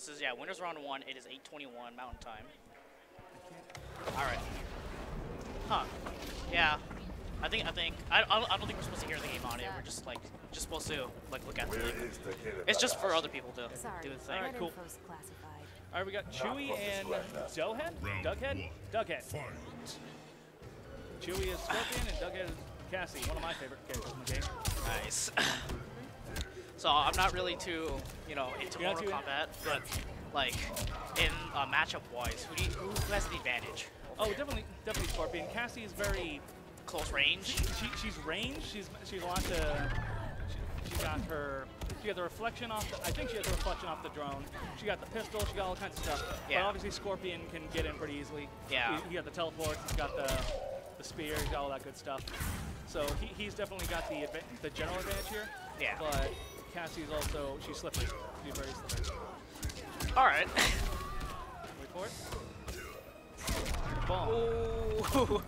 This is, yeah, winners round one. It is 8:21 Mountain Time. All right. Huh. Yeah. I don't think we're supposed to hear the game audio. We're just like, supposed to like look at the thing. It's just for other people to do the thing. All right, cool. All right, we got Chewie and Doughead. Doughead. Chewie is Scorpion and Doughead is Cassie. One of my favorite characters in the game. Nice. So I'm not really too, you know, into Mortal Kombat, but like in matchup wise, who has the advantage? Oh, definitely Scorpion. Cassie is very close range. She's range. She's got the she got the reflection off. I think she has the reflection off the drone. She got the pistol. She got all kinds of stuff. Yeah. But obviously Scorpion can get in pretty easily. Yeah. He got the teleport. He's got the spear. He's got all that good stuff. So he's definitely got the general advantage here. Yeah. But Cassie's also she's slippery. She's very slippery. All right. Wait for it. Boom.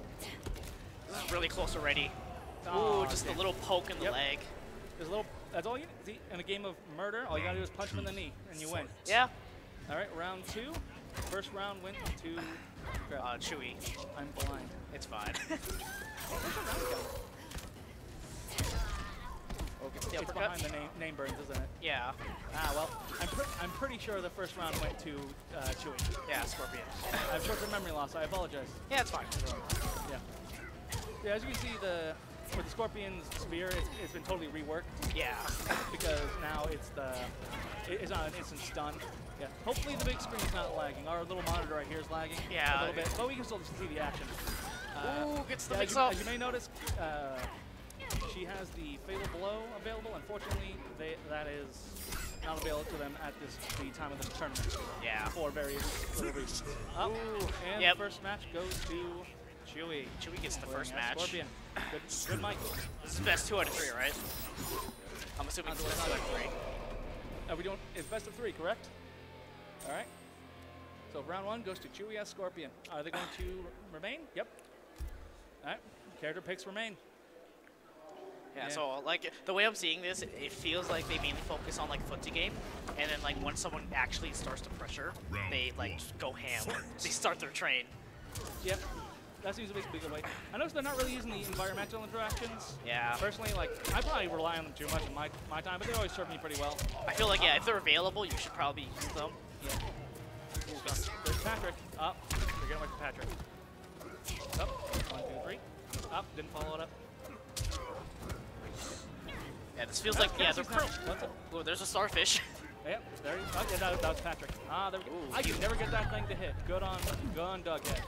This is really close already. Oh, ooh, just a little poke in the leg. There's a little. That's all you need. In a game of murder, all you gotta do is punch him in the knee, and you win. Yeah. All right, round two. First round went to Chewie. I'm blind. It's fine. Okay, it's behind the name burns, isn't it? Yeah. Ah, well, I'm pretty sure the first round went to Chewie. Yeah, Scorpion. I have short-term memory loss. I apologize. Yeah, it's fine. Yeah. Yeah, as you can see, with the Scorpion's spear, it's been totally reworked. Yeah. Because now it's not an instant stun. Yeah. Hopefully the big screen's not lagging. Our little monitor right here is lagging a little bit, but we can still see the action. Ooh, gets the mix up. As you may notice, she has the Fatal Blow available. Unfortunately, that is not available to them at the time of the tournament. Yeah. For various reasons. Ooh, and the first match goes to Chewie. Chewie gets the first match. Scorpion. Good mic. This is best 2 out of 3, right? I'm assuming it's best 2 out of 3. Are we doing, it's best of 3, correct? All right. So round one goes to Chewie as Scorpion. Are they going to remain? Yep. All right. Character picks remain. Yeah, so like the way I'm seeing this, it feels like they mainly focus on like foot to game, and then like once someone actually starts to pressure, they like go ham. They start their train. Yep. That seems to be the way. I noticed they're not really using the environmental interactions. Yeah. Personally, like, I probably rely on them too much in my time, but they always serve me pretty well. I feel like, yeah, if they're available, you should probably use them. Yeah. There's Patrick. Up. They're getting away from Patrick. Up. 1, 2, 3. Up. Didn't follow it up. Yeah, this feels like, yeah, they're curled. Ooh, there's a starfish. Yep. There you go. Oh, yeah, that was Patrick. Ah, there we go. I can never get that thing to hit. Good on Doughead.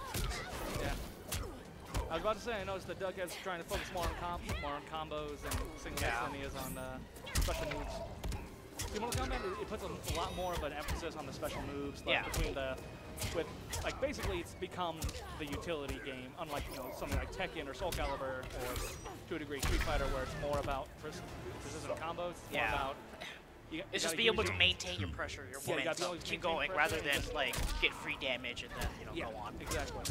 Yeah. I was about to say, I noticed that Doughead's trying to focus more on combos and singles than he is on special moves. See, Mortal Kombat, it puts a lot more of an emphasis on the special moves, like between the, like basically it's become the utility game, unlike something like Tekken or Soul Calibur or to a degree Street Fighter, where it's more about precision combos. It's more about it's just be able to maintain your pressure, your momentum, keep going, rather than like get free damage and then go on. Exactly.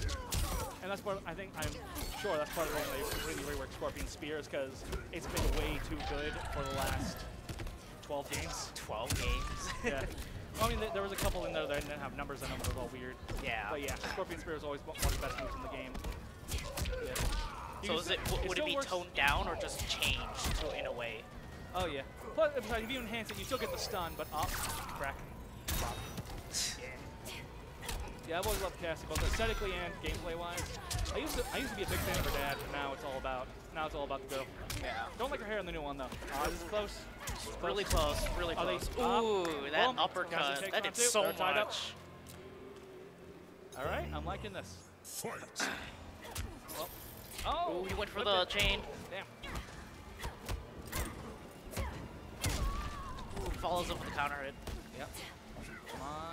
And that's part. I think that's part of the reason they really reworked Scorpion Spears, because it's been way too good for the last 12 games. 12 games. Yeah. Well, I mean, there was a couple in there that didn't have numbers in them. It was all weird. Yeah. But yeah, Scorpion Spear is always one of the best moves in the game. Yeah. So would it be toned down or just changed in a way? Oh yeah. Plus, if you enhance it, you still get the stun, but up, crack, pop. Yeah, I've always loved Cassie, both aesthetically and gameplay-wise. I used to be a big fan of her dad, but now it's all about the girl. Yeah. Don't like her hair in the new one though. This is close. Really close. Really close. Ooh, that uppercut. That did so much. All right, I'm liking this. Well, oh, he went for the chain. Damn. Follows up with the counter hit. Yep. Come on.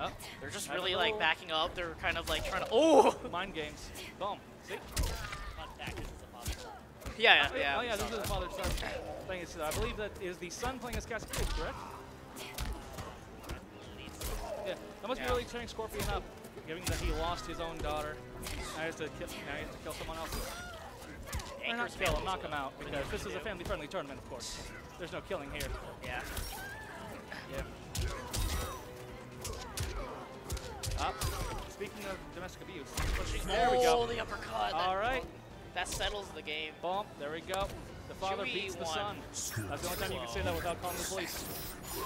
Oh, they're just really like backing up. They're kind of like trying to. Oh! Mind games. Boom. See? Yeah, yeah, yeah. Oh, yeah, this is the father-son thing. I believe that is the son playing as Cassie Cage, correct? Yeah. That must be really tearing Scorpion up, given that he lost his own daughter. Now he has to kill someone else. Knock him out, because this is a family-friendly tournament, of course. There's no killing here. Yeah. Yeah. of domestic abuse. Pushing. There we go. The uppercut. All right. That settles the game. Bump. There we go. The father beats the son. That's the only time you can say that without calling the police.